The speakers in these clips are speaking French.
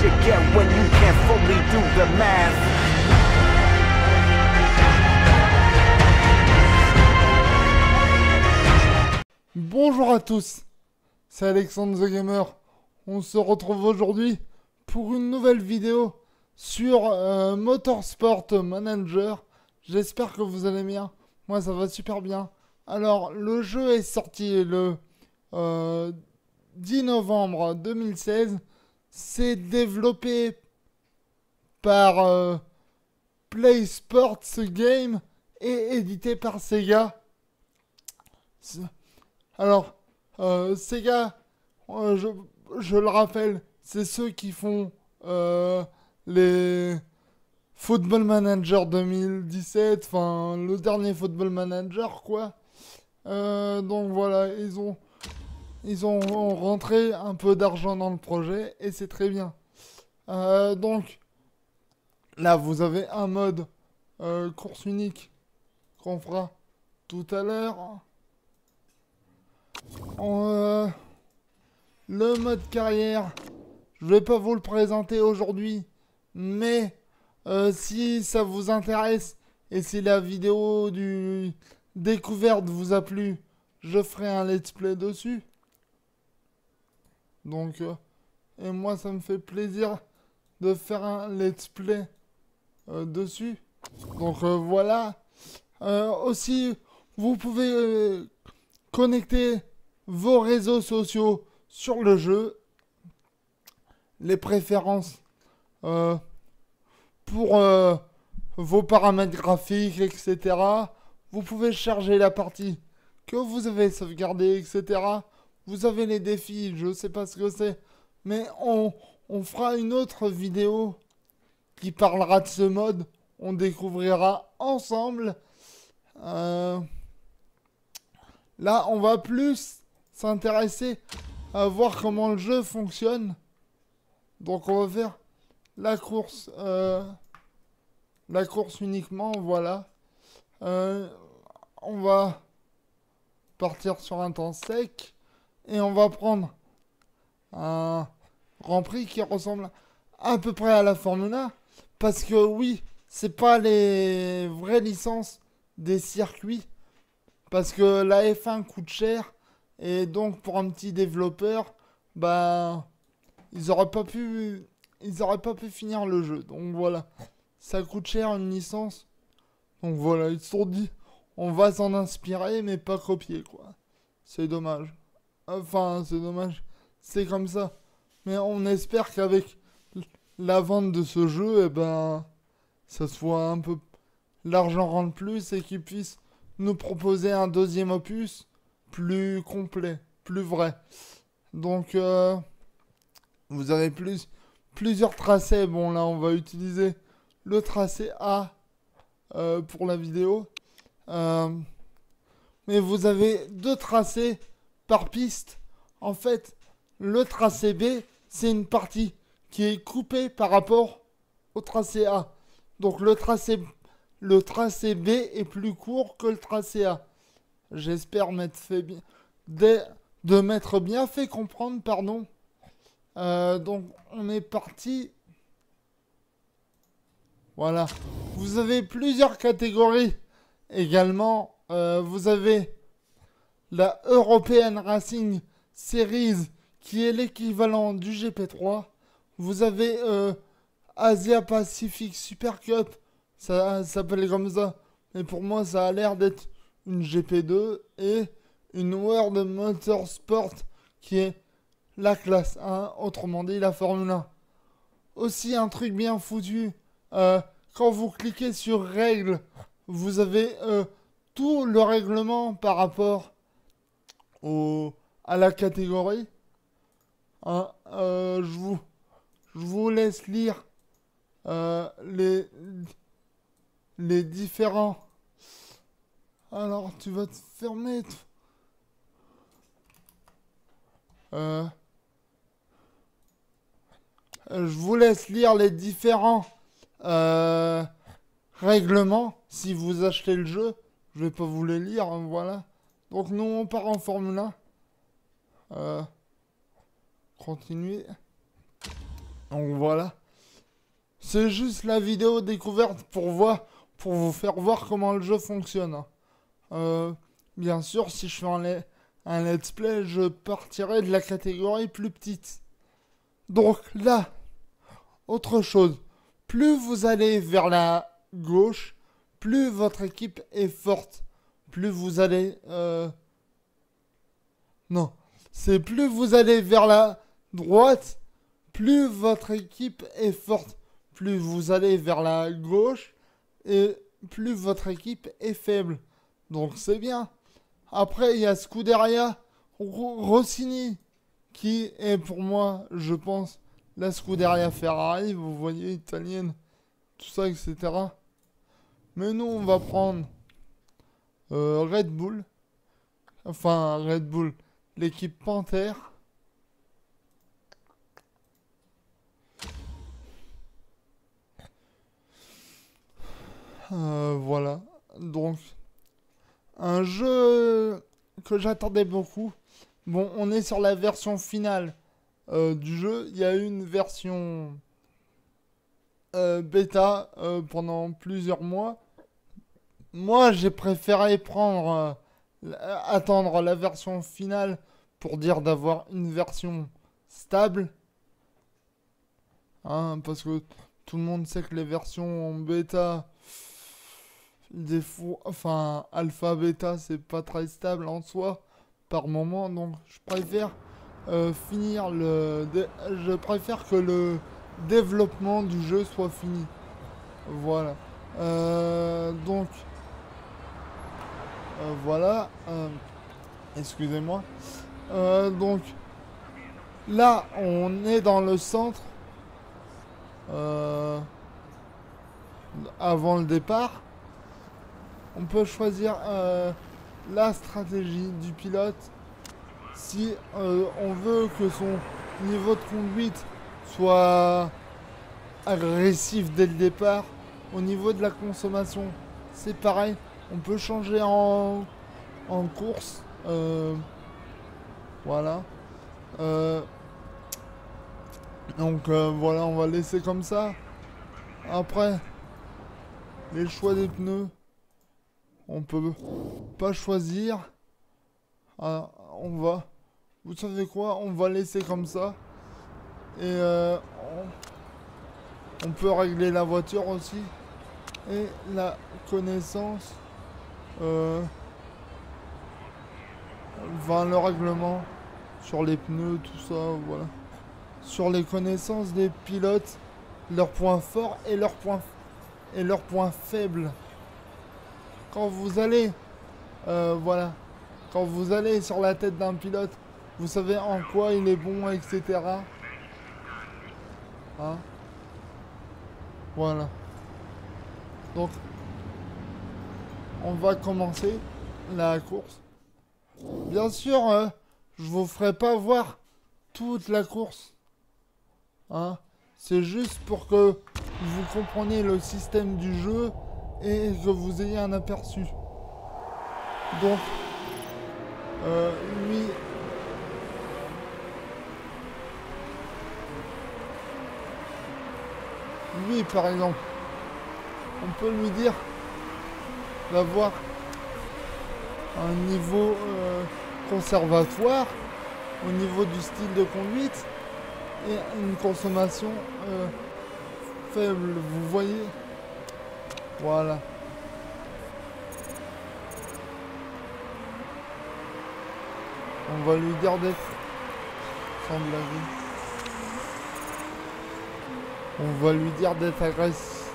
should get when you can't fully do the math. Bonjour à tous, c'est Alexandre The Gamer. On se retrouve aujourd'hui pour une nouvelle vidéo sur Motorsport Manager. J'espère que vous allez bien, moi ça va super bien. Alors le jeu est sorti le 10 novembre 2016. C'est développé par Play Sports Game et édité par SEGA. Alors, SEGA, je le rappelle, c'est ceux qui font les Football Manager 2017, enfin le dernier Football Manager, quoi. Donc voilà, ils ont rentré un peu d'argent dans le projet et c'est très bien. Donc, là, vous avez un mode course unique qu'on fera tout à l'heure. Le mode carrière, je vais pas vous le présenter aujourd'hui, mais si ça vous intéresse et si la vidéo du découverte vous a plu, je ferai un let's play dessus. Donc, et moi ça me fait plaisir de faire un let's play dessus. Donc voilà. Aussi, vous pouvez connecter vos réseaux sociaux sur le jeu, les préférences pour vos paramètres graphiques, etc. Vous pouvez charger la partie que vous avez sauvegardée, etc. Vous avez les défis, je sais pas ce que c'est, mais on fera une autre vidéo qui parlera de ce mode. On découvrira ensemble. Là, on va plus s'intéresser à voir comment le jeu fonctionne. Donc, on va faire la course uniquement, voilà. On va partir sur un temps sec et on va prendre un Grand Prix qui ressemble à peu près à la Formule 1, parce que oui, c'est pas les vraies licences des circuits. Parce que la F1 coûte cher, et donc pour un petit développeur, bah, ils auraient pas pu finir le jeu. Donc voilà, ça coûte cher une licence. Donc voilà, ils se sont dit, on va s'en inspirer, mais pas copier, quoi. C'est dommage. Enfin, c'est dommage, c'est comme ça. Mais on espère qu'avec la vente de ce jeu, eh ben, ça soit un peu... L'argent rentre plus et qu'ils puissent nous proposer un deuxième opus plus complet, plus vrai. Donc vous avez plusieurs tracés. Bon, là on va utiliser le tracé A pour la vidéo, mais vous avez deux tracés par piste. En fait, le tracé B, c'est une partie qui est coupée par rapport au tracé A. Donc le tracé B est plus court que le tracé A. J'espère m'être bien fait comprendre, pardon. Donc, on est parti. Voilà. Vous avez plusieurs catégories également. Vous avez la European Racing Series, qui est l'équivalent du GP3. Vous avez Asia Pacific Super Cup. Ça s'appelle comme ça, mais pour moi ça a l'air d'être une GP2, et une World Motorsport qui est la classe 1, autrement dit la Formule 1. Aussi un truc bien foutu, quand vous cliquez sur règles, vous avez tout le règlement par rapport à la catégorie. Hein, je vous laisse lire les différents. Alors tu vas te fermer. Je vous laisse lire les différents règlements si vous achetez le jeu. Je vais pas vous les lire, hein, voilà. Donc nous on part en Formule 1. Continuer. Donc voilà. C'est juste la vidéo découverte pour vous faire voir comment le jeu fonctionne. Bien sûr, si je fais un let's play, je partirai de la catégorie plus petite. Donc là, autre chose. Plus vous allez vers la gauche, plus votre équipe est forte. Plus vous allez... Non. C'est plus vous allez vers la droite, plus votre équipe est forte. Plus vous allez vers la gauche, et plus votre équipe est faible. Donc c'est bien. Après, il y a Scuderia Rossini, qui est pour moi, je pense, la Scuderia Ferrari, vous voyez, italienne, tout ça, etc. Mais nous, on va prendre Red Bull. Enfin, Red Bull, l'équipe Panthère. Voilà, donc un jeu que j'attendais beaucoup. Bon, on est sur la version finale du jeu. Il y a eu une version bêta pendant plusieurs mois. Moi, j'ai préféré prendre attendre la version finale pour dire d'avoir une version stable, hein, parce que tout le monde sait que les versions en bêta, des fois, enfin, alpha, bêta, c'est pas très stable en soi par moment, donc je préfère que le développement du jeu soit fini. Voilà. Donc voilà. Excusez-moi. Donc là, on est dans le centre avant le départ. On peut choisir la stratégie du pilote si on veut que son niveau de conduite soit agressif dès le départ. Au niveau de la consommation, c'est pareil. On peut changer en course. Voilà. Donc voilà, on va laisser comme ça. Après, les choix des pneus. On peut pas choisir. Alors, on va... Vous savez quoi? On va laisser comme ça. Et on peut régler la voiture aussi. Et la connaissance. Enfin, le règlement sur les pneus, tout ça, voilà. Sur les connaissances des pilotes, leurs points forts et leurs points faibles. Quand vous allez, voilà, quand vous allez sur la tête d'un pilote, vous savez en quoi il est bon, etc. Hein? Voilà. Donc, on va commencer la course. Bien sûr, je vous ferai pas voir toute la course. Hein? C'est juste pour que vous compreniez le système du jeu. Et que vous ayez un aperçu. Donc, lui... Lui, par exemple, on peut lui dire d'avoir un niveau conservatoire au niveau du style de conduite et une consommation faible, vous voyez. Voilà. On va lui garder. Sans blague. On va lui dire d'être agressif.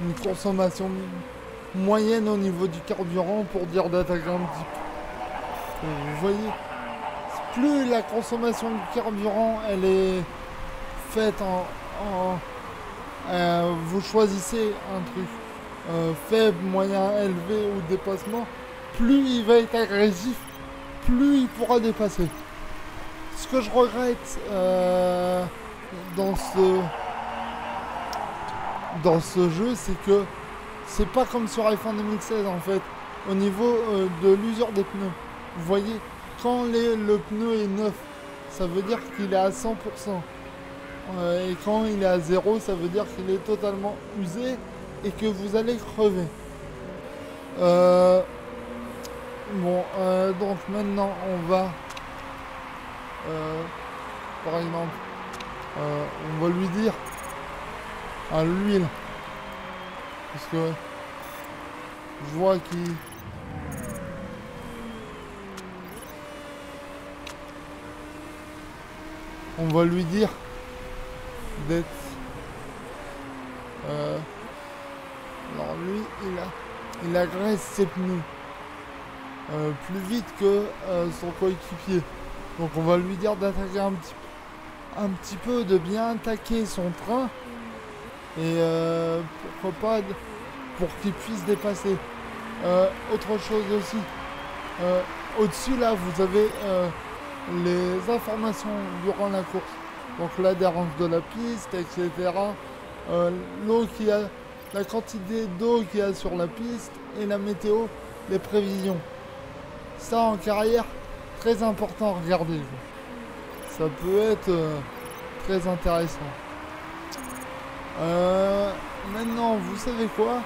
Une consommation moyenne au niveau du carburant pour dire d'attaquer un petit peu. Vous voyez, plus la consommation du carburant, elle est... vous choisissez un truc faible, moyen, élevé ou dépassement, plus il va être agressif, plus il pourra dépasser. Ce que je regrette dans ce jeu, c'est que c'est pas comme sur F1 2016 en fait, au niveau de l'usure des pneus. Vous voyez, quand le pneu est neuf, ça veut dire qu'il est à 100%. Et quand il est à 0, ça veut dire qu'il est totalement usé et que vous allez crever. Donc maintenant on va, par exemple, on va lui dire à l'huile, parce que je vois qu'il... On va lui dire d'être... Alors lui, il agresse ses pneus plus vite que son coéquipier. Donc on va lui dire d'attaquer un petit peu, de bien attaquer son train. Et pourquoi pas pour qu'il puisse dépasser. Autre chose aussi, au-dessus là vous avez... les informations durant la course, donc l'adhérence de la piste, etc. La quantité d'eau qu'il y a sur la piste et la météo, les prévisions. Ça en carrière, très important à regarder. Ça peut être très intéressant. Maintenant, vous savez quoi,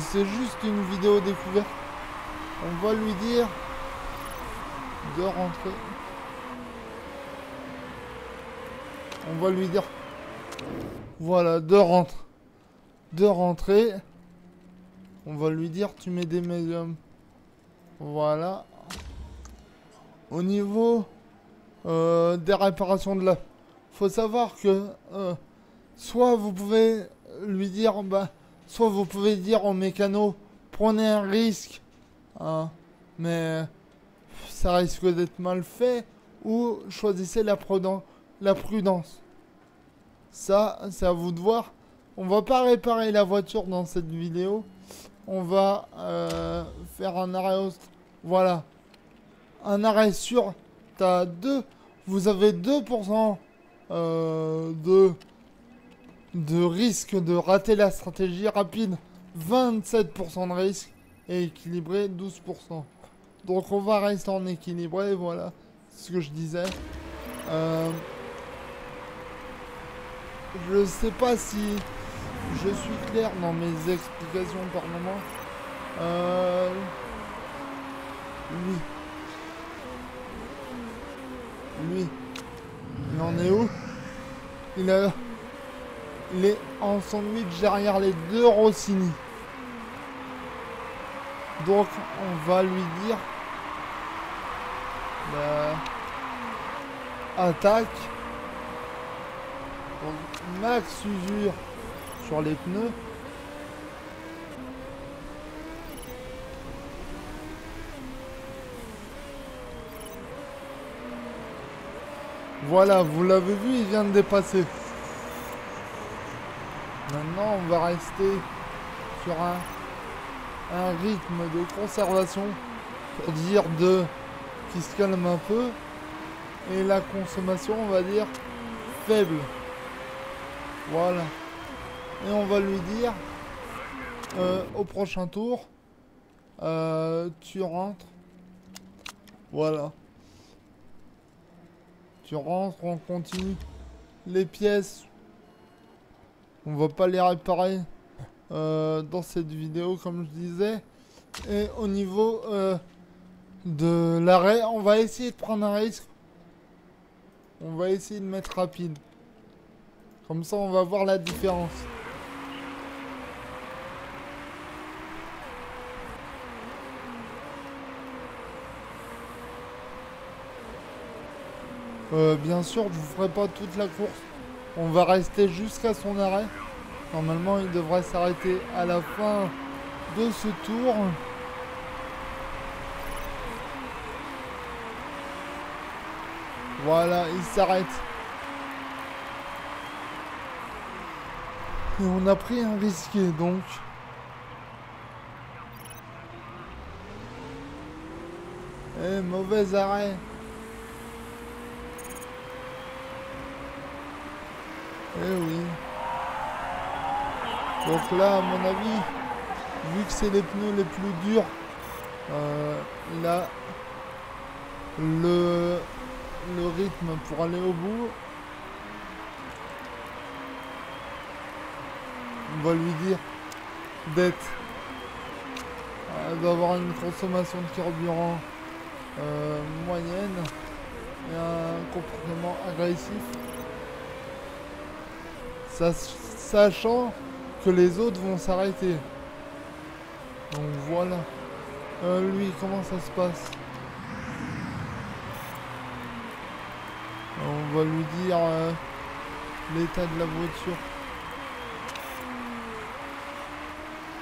c'est juste une vidéo découverte. On va lui dire de rentrer. On va lui dire, voilà, de rentrer. On va lui dire tu mets des médiums. Voilà. Au niveau des réparations de la, faut savoir que soit vous pouvez lui dire, soit vous pouvez dire au mécano prenez un risque, hein, mais ça risque d'être mal fait, ou choisissez la prudence. Ça, c'est à vous de voir. On va pas réparer la voiture dans cette vidéo. On va faire un arrêt. Voilà. Un arrêt sur ta 2. Vous avez 2% de risque de rater la stratégie rapide. 27% de risque et équilibré 12%. Donc on va rester en équilibré, voilà ce que je disais. Je sais pas si je suis clair dans mes explications par moment. Lui, il en est où? Il est en sandwich derrière les deux Rossini. Donc on va lui dire attaque, donc max usure sur les pneus. Voilà, vous l'avez vu, il vient de dépasser. Maintenant on va rester sur un rythme de conservation pour dire de qui se calme un peu, et la consommation on va dire faible. Voilà, et on va lui dire au prochain tour tu rentres, voilà, tu rentres, on continue. Les pièces on va pas les réparer dans cette vidéo comme je disais. Et au niveau de l'arrêt, on va essayer de prendre un risque, on va essayer de mettre rapide, comme ça on va voir la différence. Bien sûr je vous ferai pas toute la course, on va rester jusqu'à son arrêt. Normalement, il devrait s'arrêter à la fin de ce tour. Voilà, il s'arrête. Et on a pris un risqué, donc. Eh, mauvais arrêt. Eh oui. Donc là, à mon avis, vu que c'est les pneus les plus durs, il a le rythme pour aller au bout. On va lui dire d'être d'avoir une consommation de carburant moyenne et un comportement agressif, sachant que les autres vont s'arrêter. Donc voilà. Lui, comment ça se passe? On va lui dire l'état de la voiture.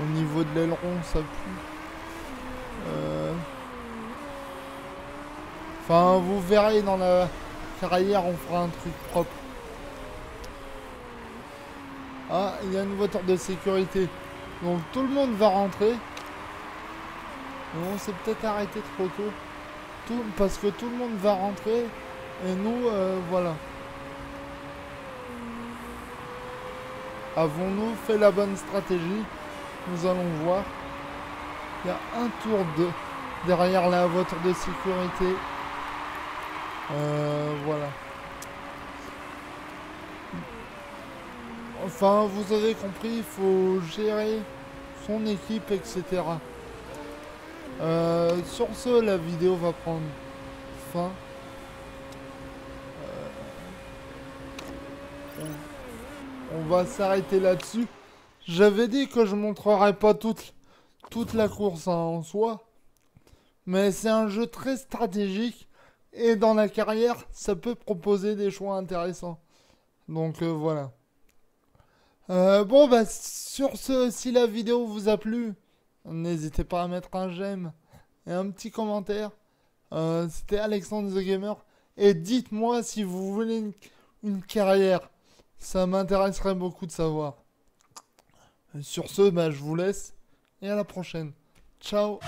Au niveau de l'aileron, ça pue. Enfin, vous verrez dans la carrière, on fera un truc propre. Ah, il y a une voiture de sécurité. Donc tout le monde va rentrer. On s'est peut-être arrêté trop tôt. Parce que tout le monde va rentrer. Et nous, voilà. Avons-nous fait la bonne stratégie? Nous allons voir. Il y a un tour derrière la voiture de sécurité. Voilà. Enfin, vous avez compris, il faut gérer son équipe, etc. Sur ce, la vidéo va prendre fin. On va s'arrêter là-dessus. J'avais dit que je montrerai pas toute la course hein, en soi. Mais c'est un jeu très stratégique. Et dans la carrière, ça peut proposer des choix intéressants. Donc voilà. Bon, bah, sur ce, si la vidéo vous a plu, n'hésitez pas à mettre un j'aime et un petit commentaire. C'était Alexandre The Gamer. Et dites-moi si vous voulez une carrière. Ça m'intéresserait beaucoup de savoir. Sur ce, bah, je vous laisse et à la prochaine. Ciao!